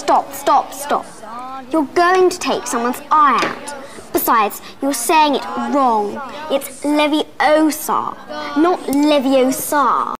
Stop. You're going to take someone's eye out. Besides, you're saying it wrong. It's Leviosa, not Leviosa.